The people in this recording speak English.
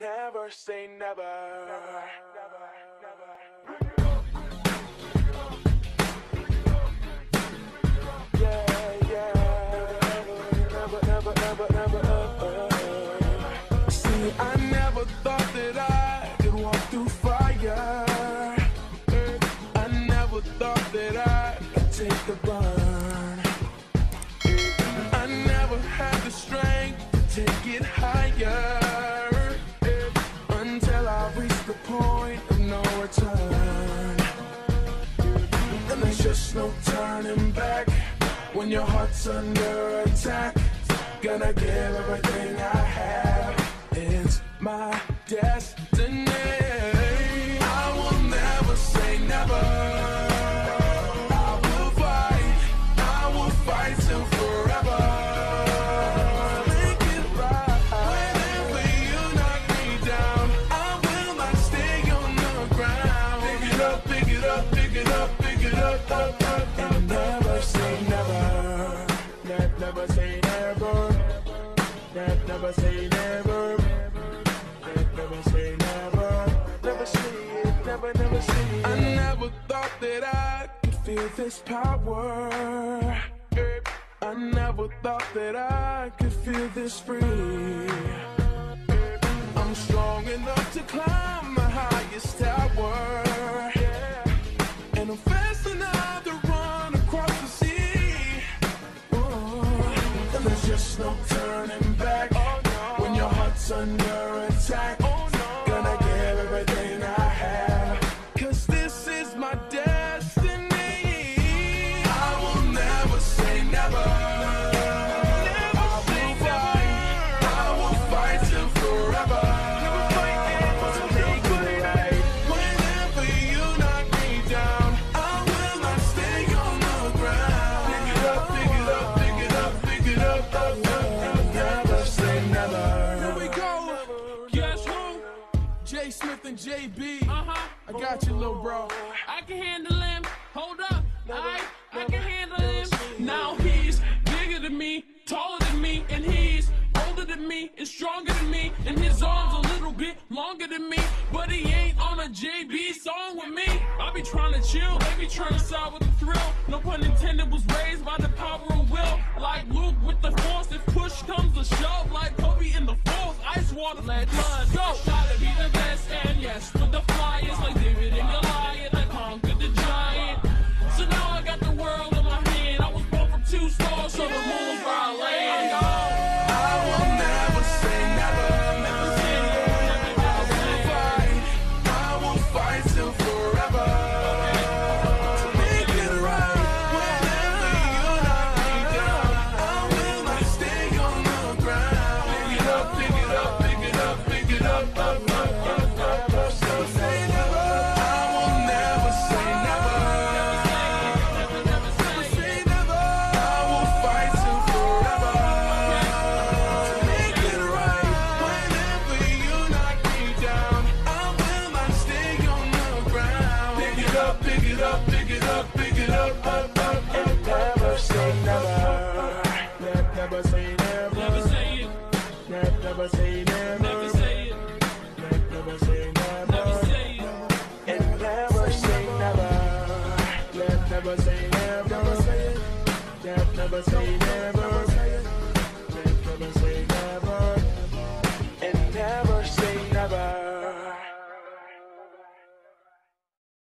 Never say never. Never. See, I never thought that I could walk through fire. I never thought that I could take the burn. I never had the strength to take it higher. And there's just no turning back. When your heart's under attack, gonna give everything I have. It's my destiny. I will never say never. I will fight till forever. And never say never. Never say never. Never say never. Never say never. Never see it. Never see it. I never thought that I could feel this power. I never thought that I could feel this free. I'm strong enough to climb the highest tower. And I'm fast enough to run across the sea. Ooh. And there's just no turning back. Oh, no. When your heart's under attack, oh, no. Gonna give everything I have. Cause this is my destiny. I will never say never. Never I say will never. Fight. I will fight till forever. Never fight ever. Whenever you knock me down, JB, I got you, little bro. I can handle him. Hold up, I can handle him. Now he's bigger than me, taller than me, and he's older than me and stronger than me. And his arms a little bit longer than me, but he ain't on a JB song with me. I be trying to chill, they be trying to side with the thrill. No pun intended, was raised by the power of will. Like Luke with the force, if push comes to shove, like Kobe in the fourth, ice water. Let's go. Try to be the best, and yes, with the flyers like David and Goliath, I conquered the giant. So now I got the world in my hand. I was born from two stars, so the moon's where I land. Never say never. Never say it. Never say never. Never say it. And never say never. Never say never. Never say never.